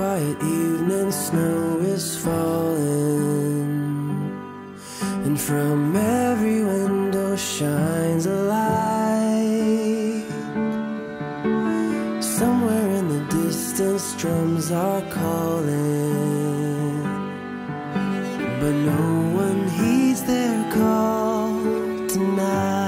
quiet evening, snow is falling, and from every window shines a light. Somewhere in the distance, drums are calling, but no one heeds their call tonight.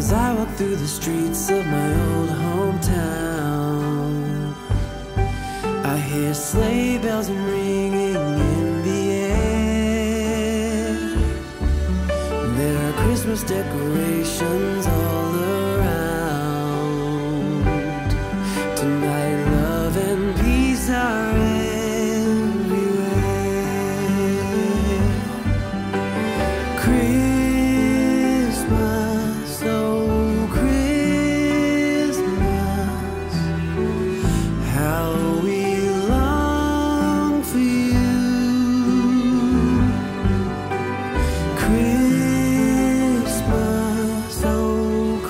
As I walk through the streets of my old hometown, I hear sleigh bells ringing in the air. There are Christmas decorations all around. Tonight love and peace are everywhere. Christmas, Christmas, oh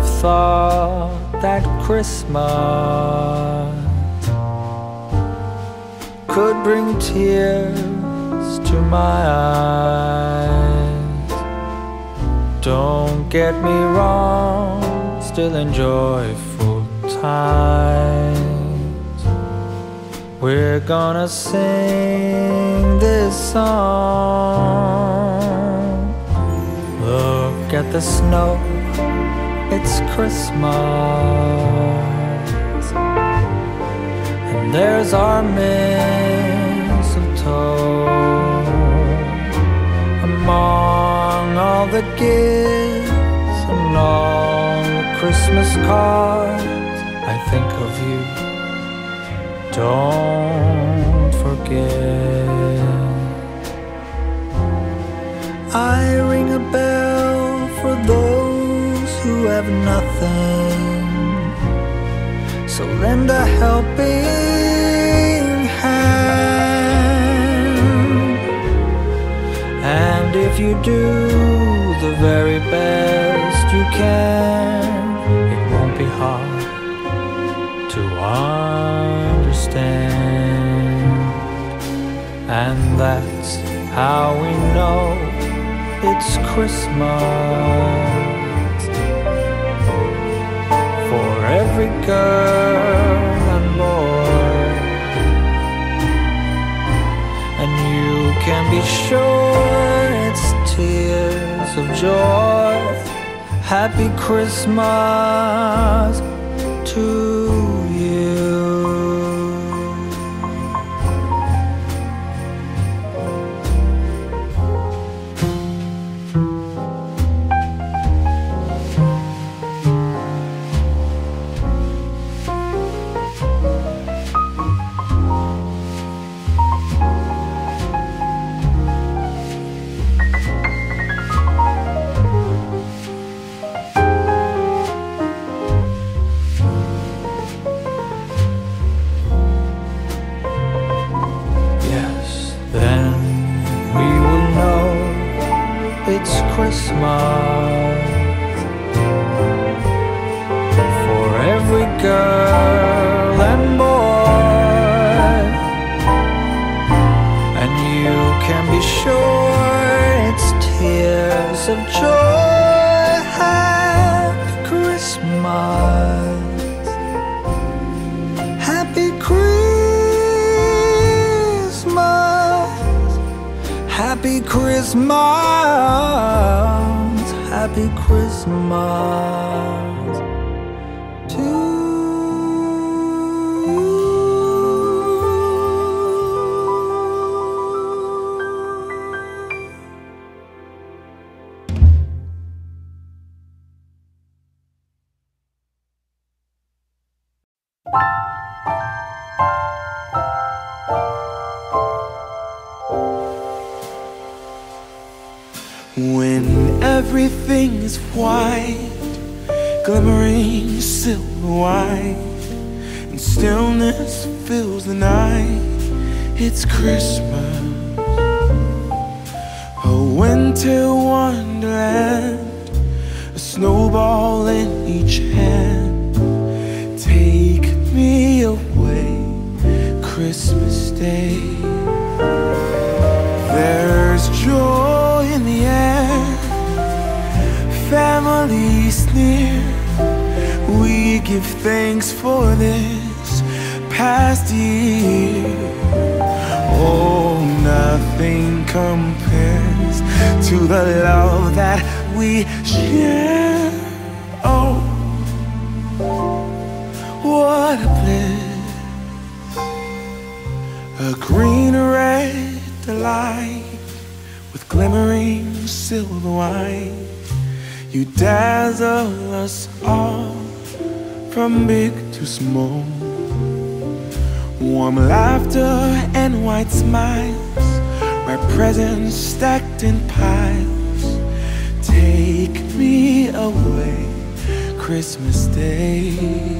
have thought that Christmas could bring tears to my eyes. Don't get me wrong, still enjoy full tides. We're gonna sing this song. Look at the snow, it's Christmas, and there's our mistletoe. Among all the gifts and all the Christmas cards, I think of you, don't forget. I ring a bell for those who have nothing, so lend a helping hand. And if you do the very best you can, it won't be hard to understand. And that's how we know it's Christmas. Every girl and boy, and you can be sure it's tears of joy. Happy Christmas to you. It's Christmas for every girl and boy, and you can be sure it's tears of joy. Happy Christmas, happy Christmas, happy Christmas, happy Christmas. Everything is white, glimmering silver white, and stillness fills the night. It's Christmas, a winter wonderland, a snowball in each hand. Take me away, Christmas Day. There's joy in the air, families near. We give thanks for this past year. Oh, nothing compares to the love that we share. Oh, what a bliss. A green red delight with glimmering silver white. You dazzle us all, from big to small. Warm laughter and white smiles, where presents stacked in piles. Take me away, Christmas Day.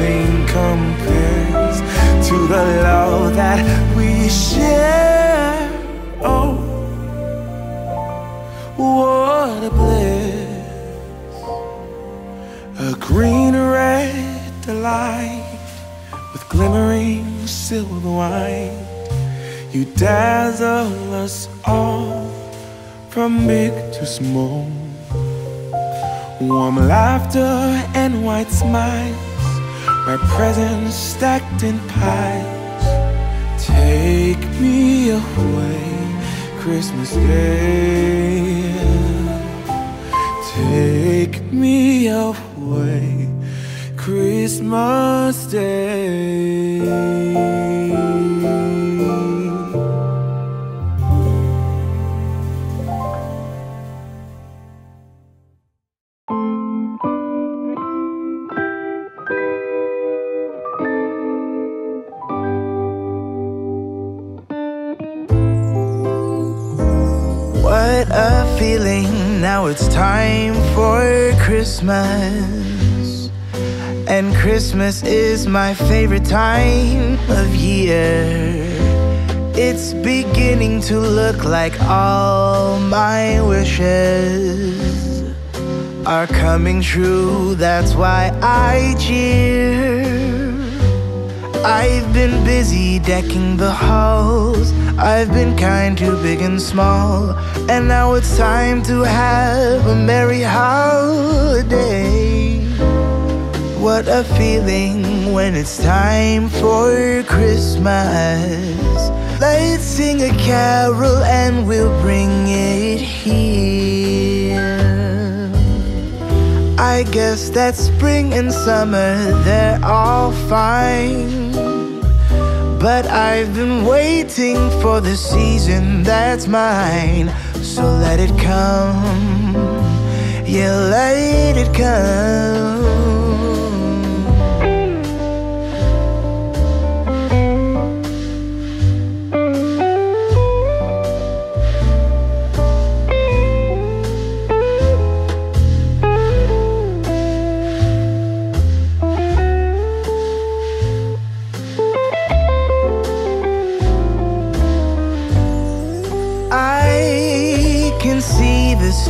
nothing compares to the love that we share. Oh, what a bliss. A green red delight with glimmering silver wine. You dazzle us all from big to small. Warm laughter and white smiles, my presents stacked in piles. Take me away, Christmas Day. Take me away, Christmas Day. A feeling, now it's time for Christmas, and Christmas is my favorite time of year. It's beginning to look like all my wishes are coming true. That's why I cheer. I've been busy decking the halls, I've been kind to big and small, and now it's time to have a merry holiday. What a feeling when it's time for Christmas. Let's sing a carol and we'll bring it here. I guess that spring and summer, they're all fine, but I've been waiting for the season that's mine. So let it come, yeah, let it come.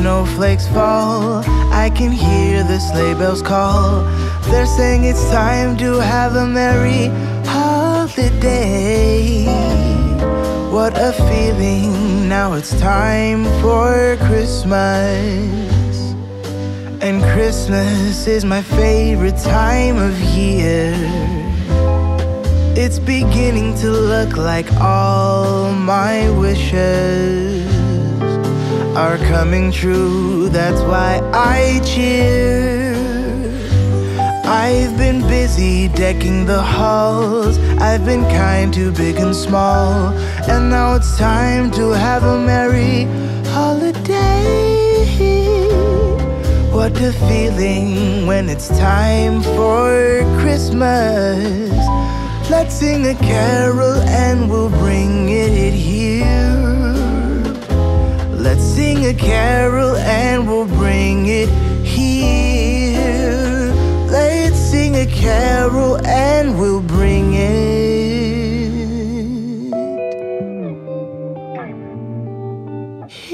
Snowflakes fall, I can hear the sleigh bells call. They're saying it's time to have a merry holiday. What a feeling, now it's time for Christmas, and Christmas is my favorite time of year. It's beginning to look like all my wishes are coming true, that's why I cheer. I've been busy decking the halls, I've been kind to big and small, and now it's time to have a merry holiday. What a feeling when it's time for Christmas. Let's sing a carol and we'll bring it here. Let's sing a carol and we'll bring it here. Let's sing a carol and we'll bring it here.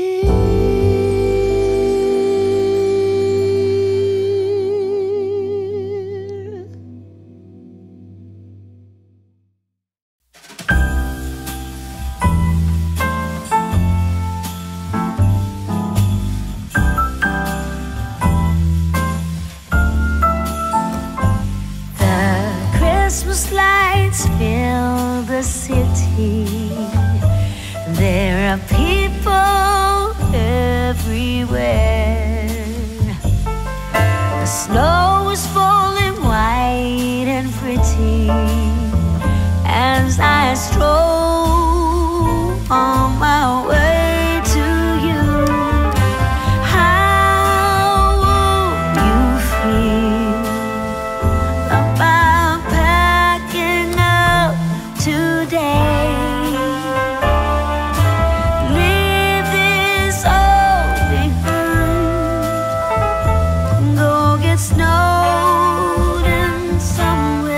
Christmas lights fill the city. There are people everywhere. The snow is falling white and pretty as I stroll on my way. Snowed in somewhere.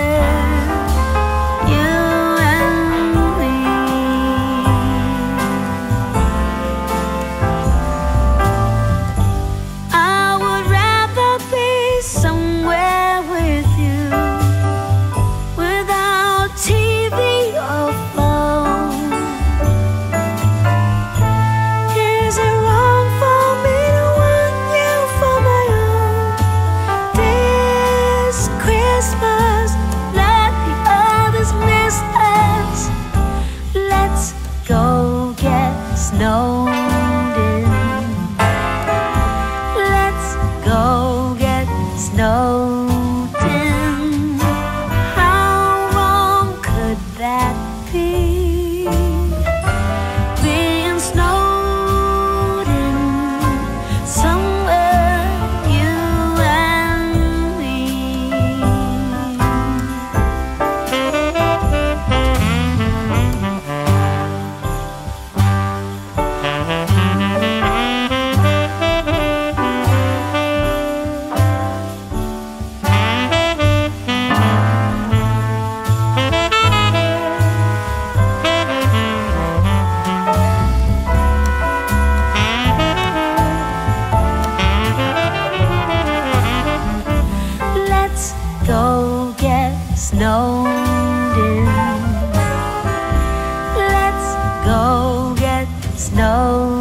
snow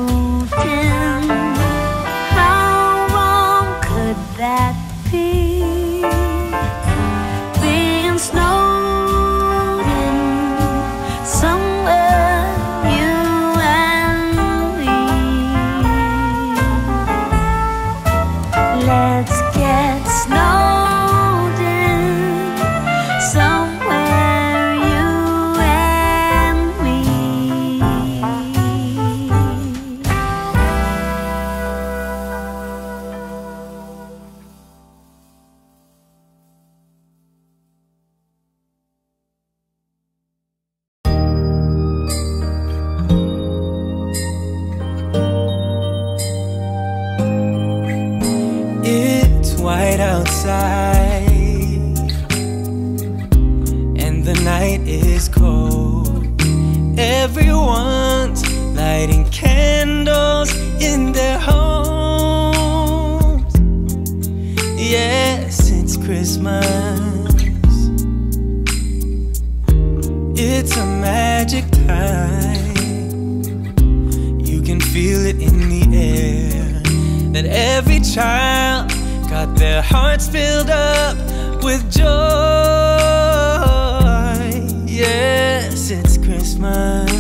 dim. How wrong could that be? Being snowed in somewhere, you and me. Let's get snowed in somewhere. White outside and the night is cold. Everyone's lighting candles in their homes. Yes, it's Christmas. It's a magic time. You can feel it in the air that every child got their hearts filled up with joy. Yes, it's Christmas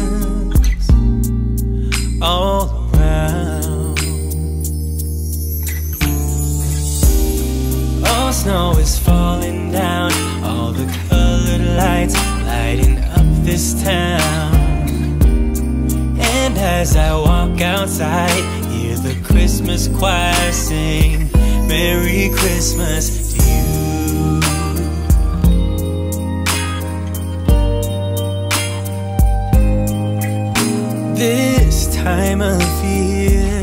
all around. All snow is falling down, all the colored lights lighting up this town. And as I walk outside, hear the Christmas choir sing Merry Christmas to you. This time of year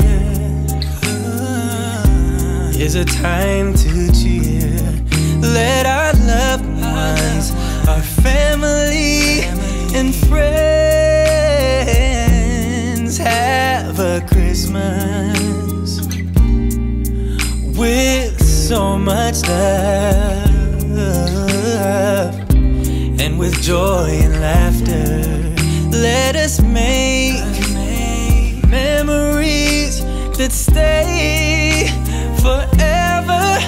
is a time to cheer. Let our loved ones, our family and friends have a Christmas with so much love and with joy and laughter. Let us make memories that stay forever.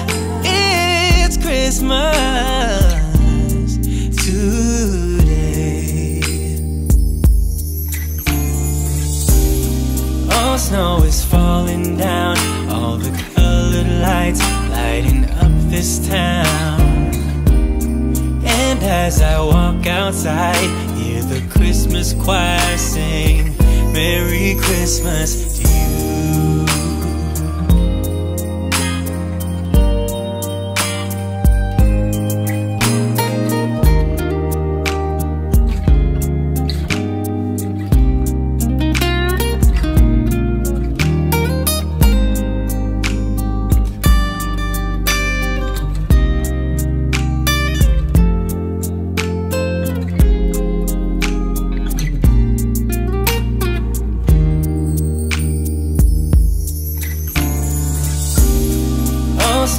It's Christmas today. All snow is falling down, all the lights lighting up this town. And as I walk outside, hear the Christmas choir sing Merry Christmas to you.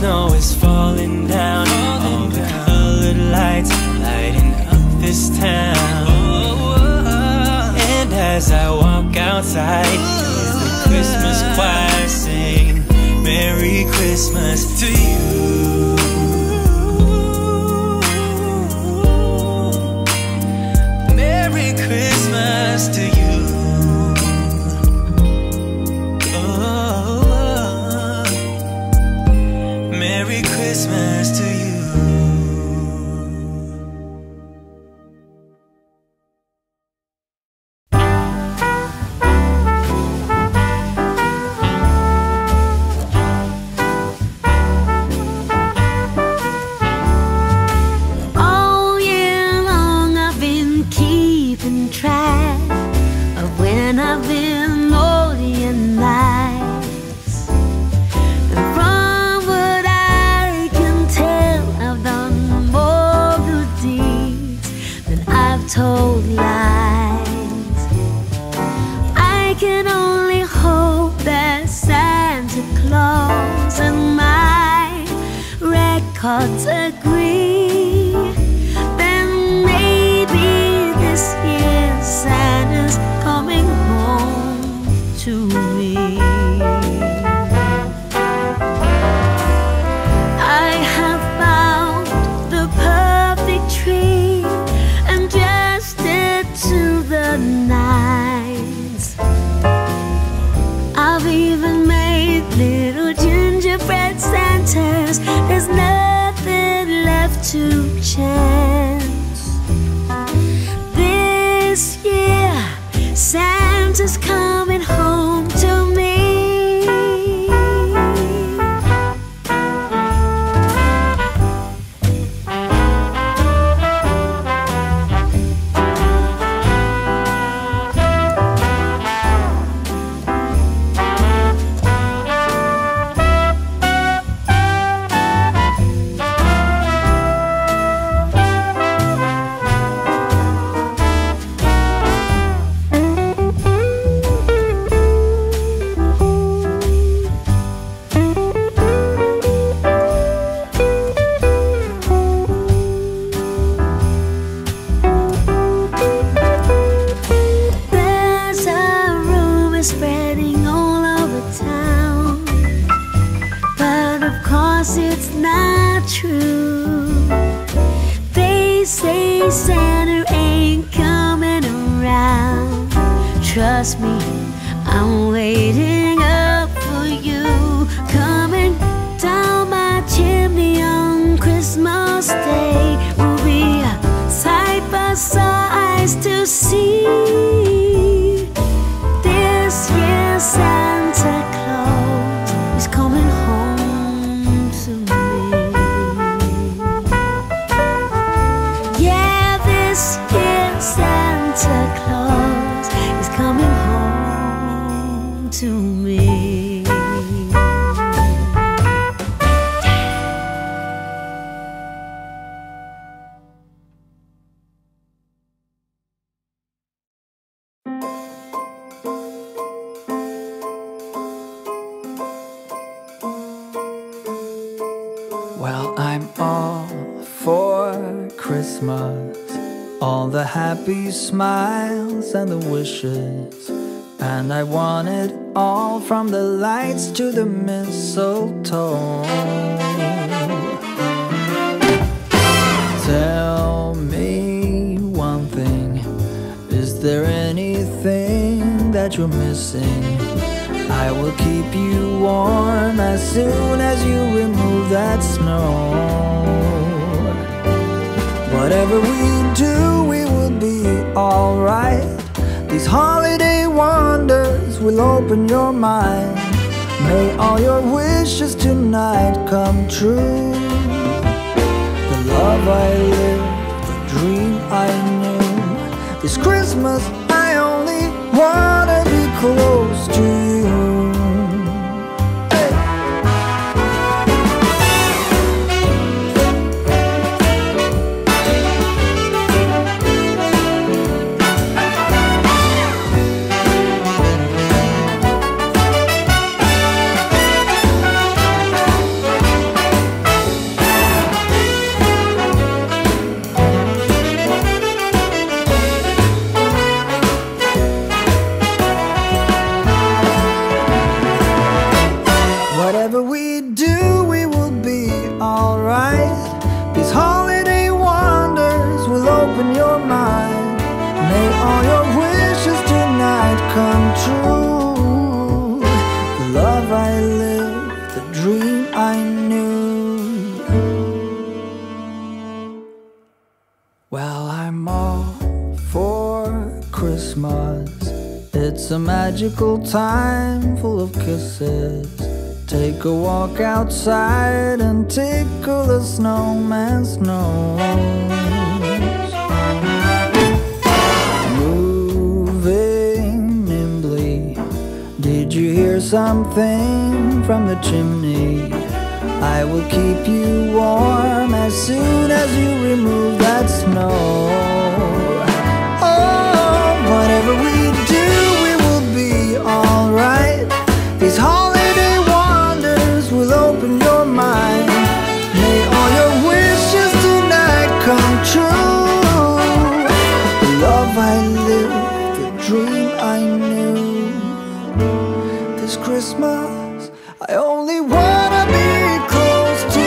Snow is falling down, all the colored lights lighting up this town. And as I walk outside, hear the Christmas choir sing Merry Christmas to you. Merry Christmas to you. Christmas to you. All year long I've been keeping track of when I've been lonely and light. Told lies. I can only hope that Santa Claus and my records agree. Then maybe this year Santa's coming home. 'cause it's not true. They say Santa ain't coming around. Trust me, I'm waiting up for you. Coming down my chimney on Christmas Day, we'll be side by side to see this year's Santa Claus is coming home to me. Yeah, this year's Santa Claus is coming home to me. Well, I'm all for Christmas, all the happy smiles and the wishes, and I want it all from the lights to the mistletoe. Tell me one thing, is there anything that you're missing? I will keep you warm as soon as you remove that snow. Whatever we do, we will be alright. These holiday wonders will open your mind. May all your wishes tonight come true. The love I live, the dream I knew. This Christmas I only wanna be close to you. It's a magical time full of kisses. Take a walk outside and tickle the snowman's nose. Moving nimbly, did you hear something from the chimney? I will keep you warm as soon as you remove that snow. Oh, whatever we do, alright, these holiday wonders will open your mind. May all your wishes tonight come true. The love I lived, the dream I knew. This Christmas, I only wanna be close to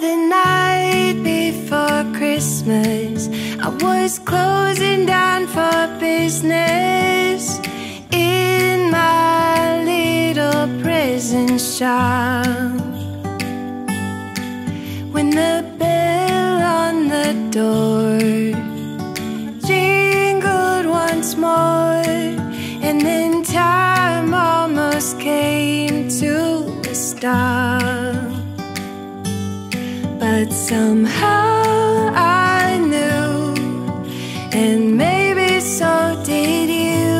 the night before Christmas. I was closing down for business in my little prison shop when the bell on the door jingled once more, and then time almost came to a stop. But somehow I knew, and maybe so did you,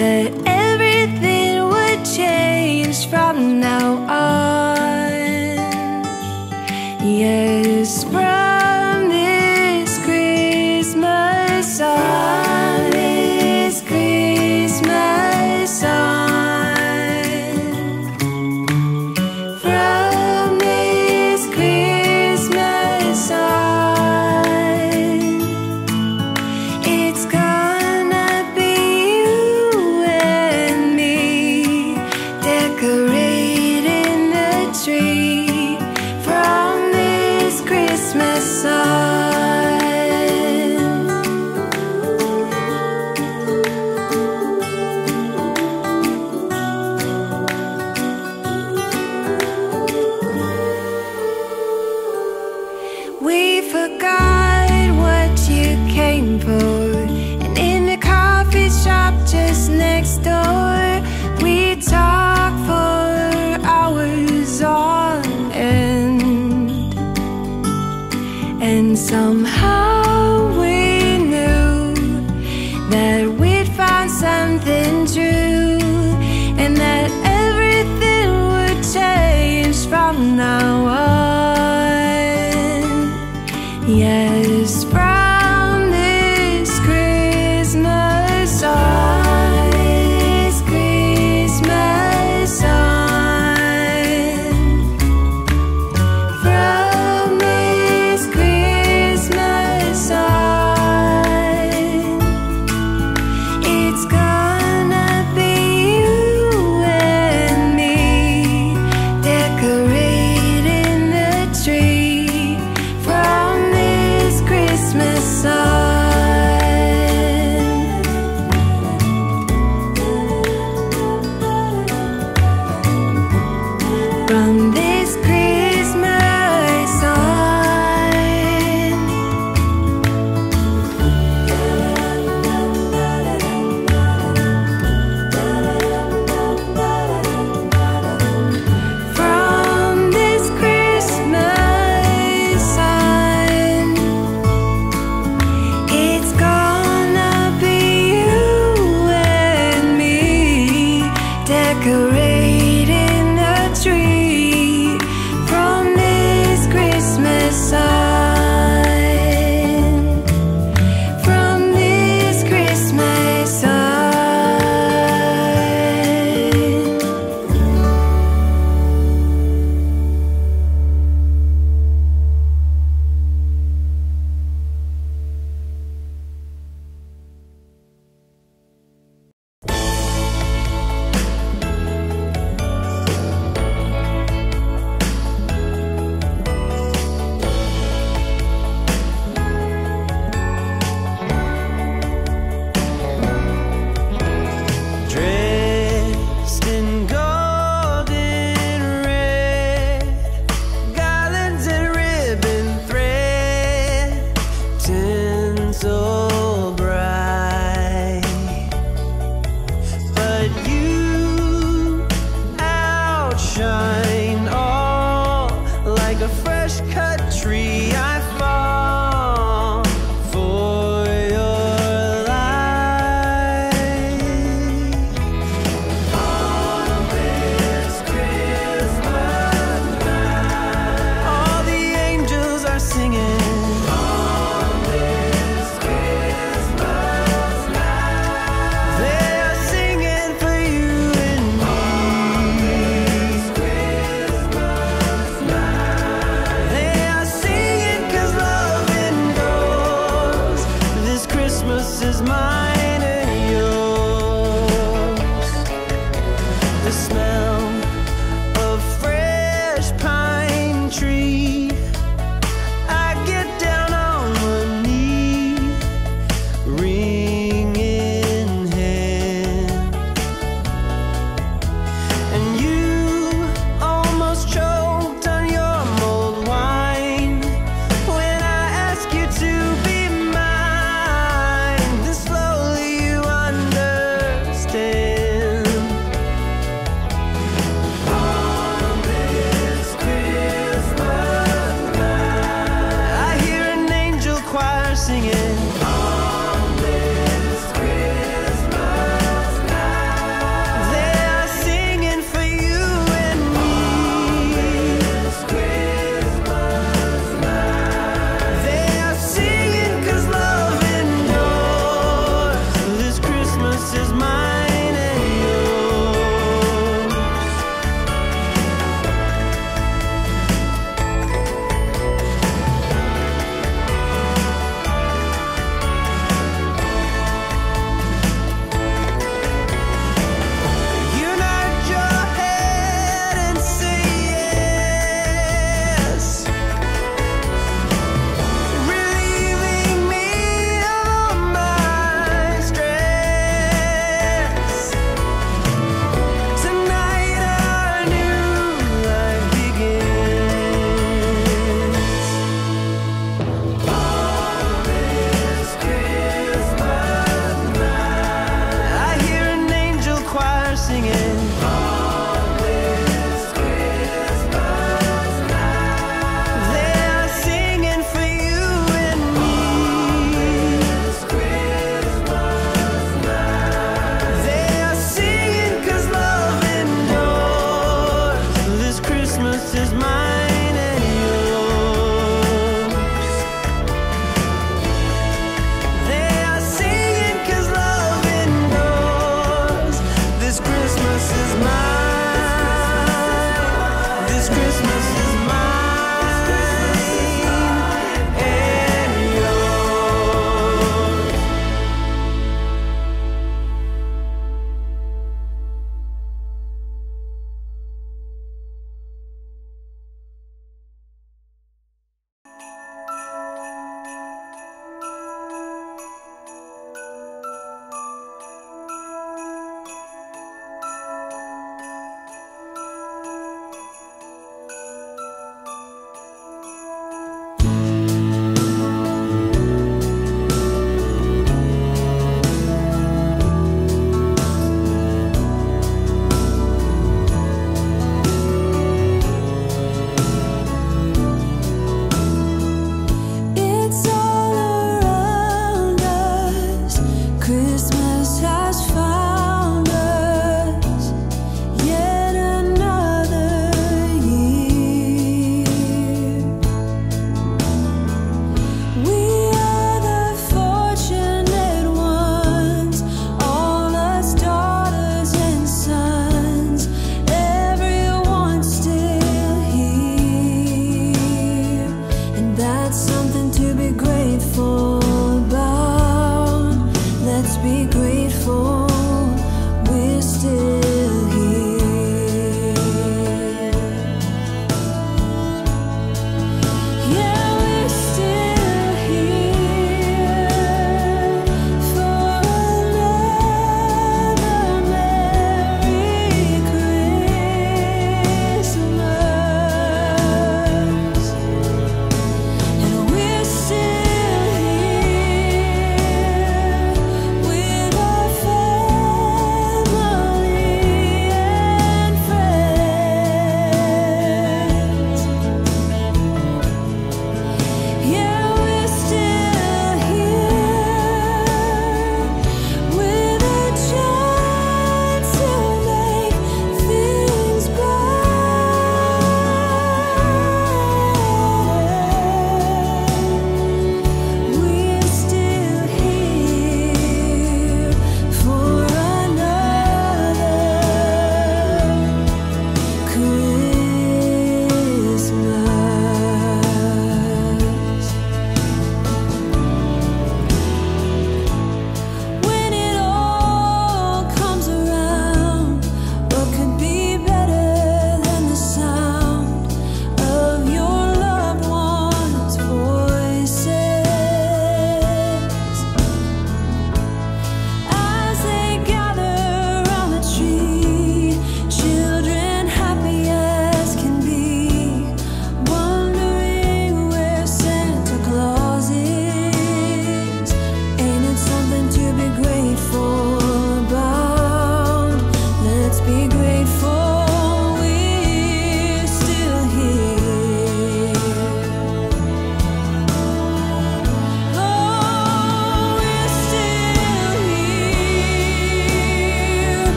that everything would change from now on. Yes, from this Christmas. Somehow we knew that we'd find something true, and that everything would change from now on. Yes, from this Christmas on, this Christmas on. From this Christmas on, from this Christmas on, it's gonna be you and me decorating the tree.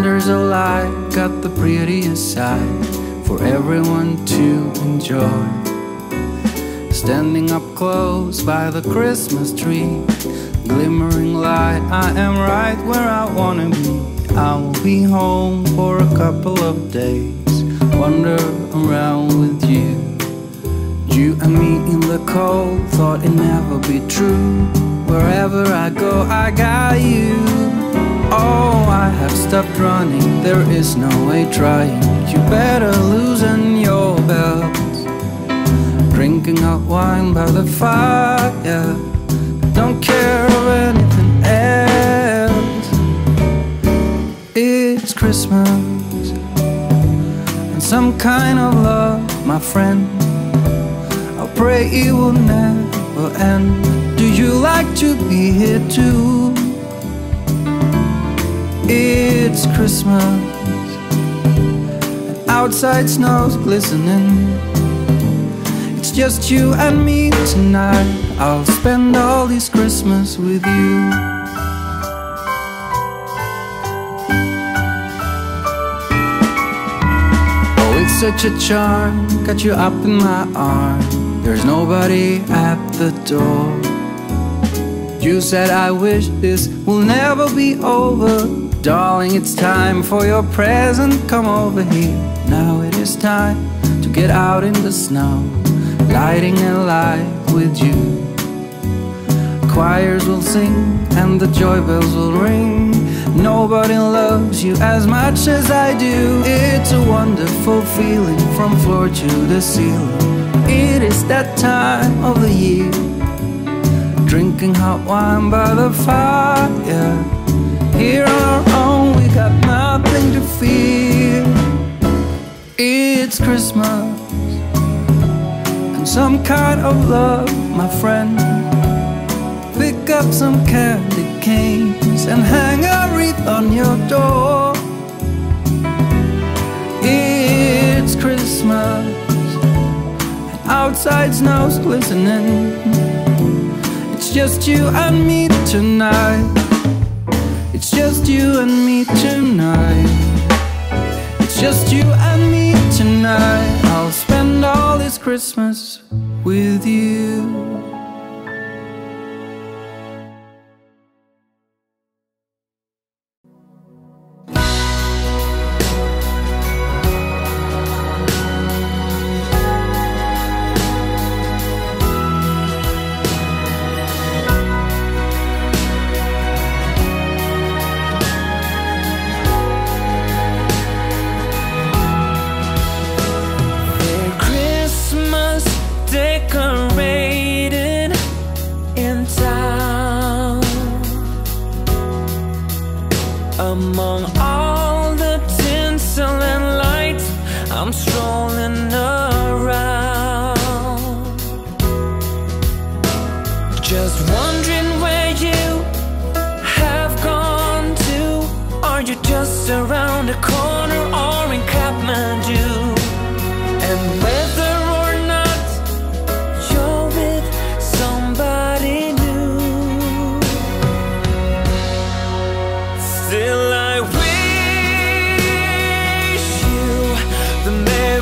wonders of life got the prettiest side for everyone to enjoy. Standing up close by the Christmas tree, glimmering light, I am right where I wanna be. I will be home for a couple of days, wander around with you. You and me in the cold, thought it'd never be true. Wherever I go, I got you. Oh, I have stopped running, there is no way trying. You better loosen your belt. Drinking hot wine by the fire, don't care of anything else. It's Christmas and some kind of love, my friend. I pray it will never end. Do you like to be here too? It's Christmas and outside snow's glistening. It's just you and me tonight. I'll spend all this Christmas with you. Oh, it's such a charm, got you up in my arm. There's nobody at the door. You said I wish this will never be over. Darling, it's time for your present, come over here. Now it is time to get out in the snow, lighting a light with you. Choirs will sing and the joy bells will ring. Nobody loves you as much as I do. It's a wonderful feeling from floor to the ceiling. It is that time of the year, drinking hot wine by the fire. Here on our own, we got nothing to fear. It's Christmas and some kind of love, my friend. Pick up some candy canes and hang a wreath on your door. It's Christmas and outside snow's glistening. It's just you and me tonight. It's just you and me tonight. It's just you and me tonight. I'll spend all this Christmas with you. Among all the tinsel and lights, I'm strolling around, just wondering where you have gone to. Are you just around the corner or in Kathmandu? And whether or not you're with somebody, still I wish you the merry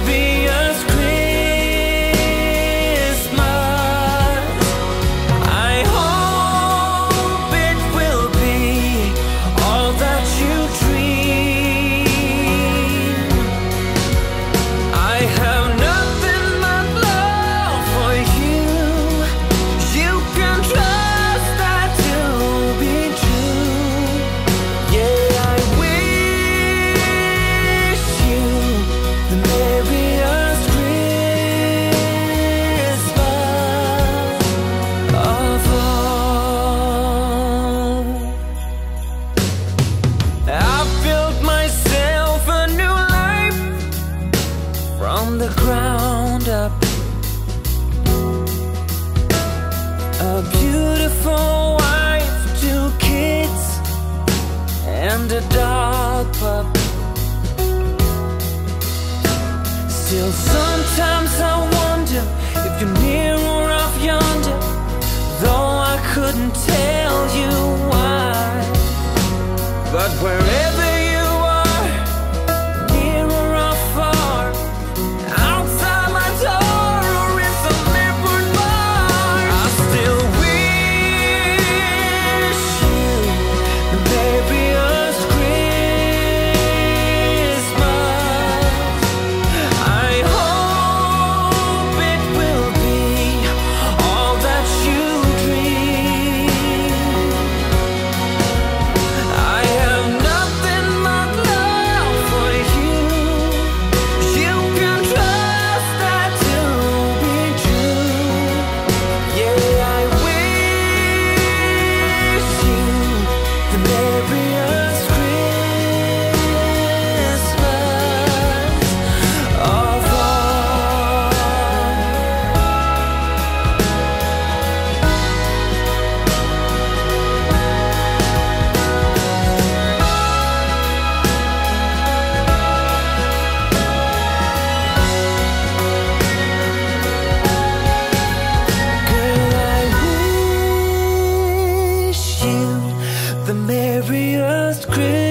last Christmas.